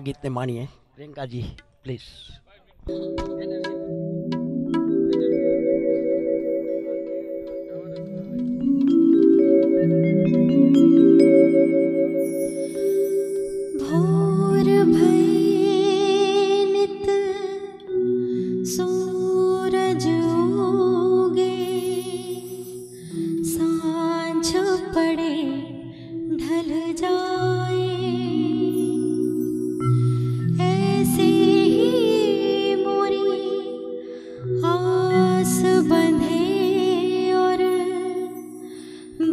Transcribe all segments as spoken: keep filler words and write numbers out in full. गीत में मानिए प्रियंका जी प्लीज। भोर भये नित सूरज उगे, सांझ पड़े ढल जाए,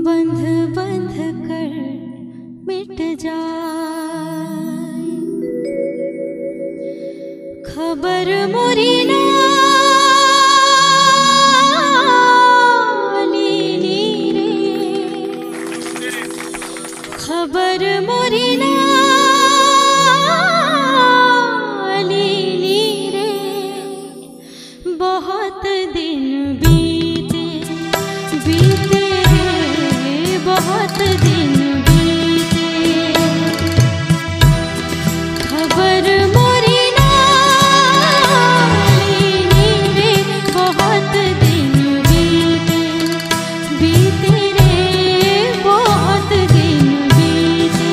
बंध बंध कर मिट जाए। खबर मोरी ना लेनी रे, खबर मोरी ना लेनी रे। बहुत दिन बीते बीते, बहुत दिन बीते। खबर मोरी ना लेनी रे, बहुत दिन बीते बीते रे, बहुत दिन बीते।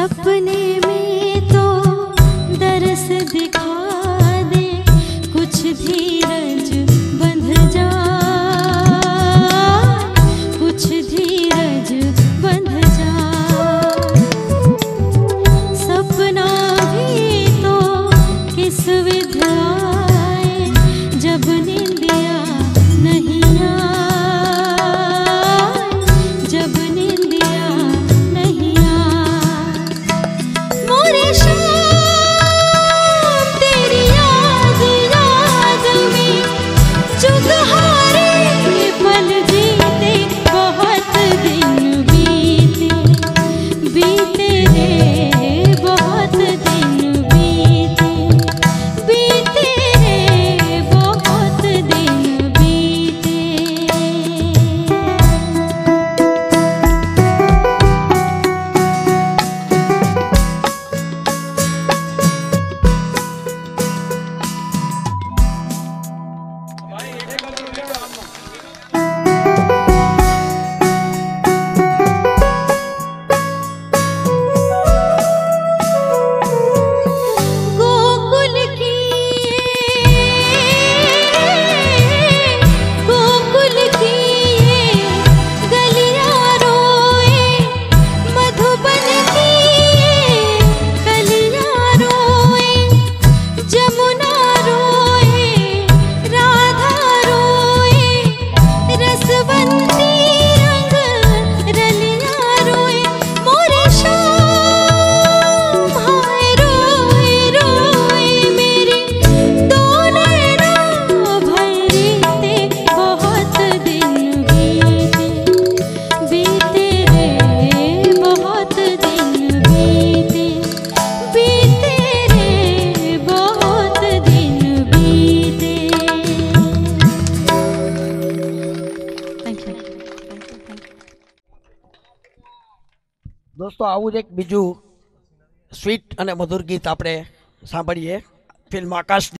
सपने में तो दरस दिखा दे, कुछ धीरज बंध जा, कुछ धीरज बंध जा। सपना भी तो किस विध आए, जब निंदिया नहीं आए, जब निंदिया नहीं आए। દોસ્તો આવું જ એક બીજું સ્વીટ અને મધુર ગીત આપણે સાંભળીએ ફિલ્મ આકાશ